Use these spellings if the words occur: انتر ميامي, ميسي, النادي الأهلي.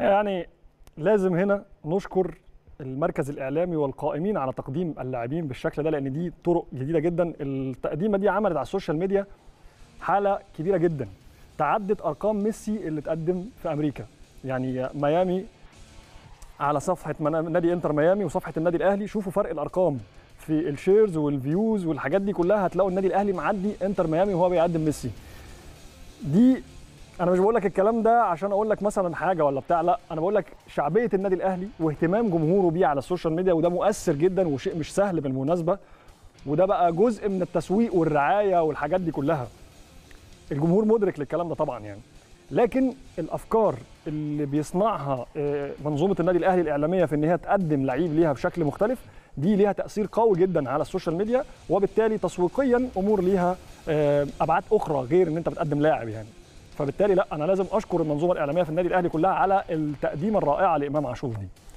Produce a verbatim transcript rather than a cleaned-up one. يعني لازم هنا نشكر المركز الإعلامي والقائمين على تقديم اللاعبين بالشكل ده، لأن دي طرق جديدة جدا. التقديمة دي عملت على السوشيال ميديا حالة كبيرة جدا، تعدت أرقام ميسي اللي اتقدم في أمريكا. يعني ميامي على صفحة نادي انتر ميامي وصفحة النادي الأهلي، شوفوا فرق الأرقام في الشيرز والفيوز والحاجات دي كلها، هتلاقوا النادي الأهلي معدي انتر ميامي وهو بيقدم ميسي. دي أنا مش بقول لك الكلام ده عشان أقول لك مثلا حاجة ولا بتاع، لا، أنا بقول لك شعبية النادي الأهلي واهتمام جمهوره بيه على السوشيال ميديا، وده مؤثر جدا وشيء مش سهل بالمناسبة، وده بقى جزء من التسويق والرعاية والحاجات دي كلها. الجمهور مدرك للكلام ده طبعا يعني، لكن الأفكار اللي بيصنعها منظومة النادي الأهلي الإعلامية في إن هي تقدم لعيب ليها بشكل مختلف، دي ليها تأثير قوي جدا على السوشيال ميديا، وبالتالي تسويقيا أمور ليها أبعاد أخرى غير إن أنت بتقدم لاعب يعني. فبالتالي لا، انا لازم اشكر المنظومه الاعلاميه في النادي الاهلي كلها على التقديم الرائعه لامام عاشور دي.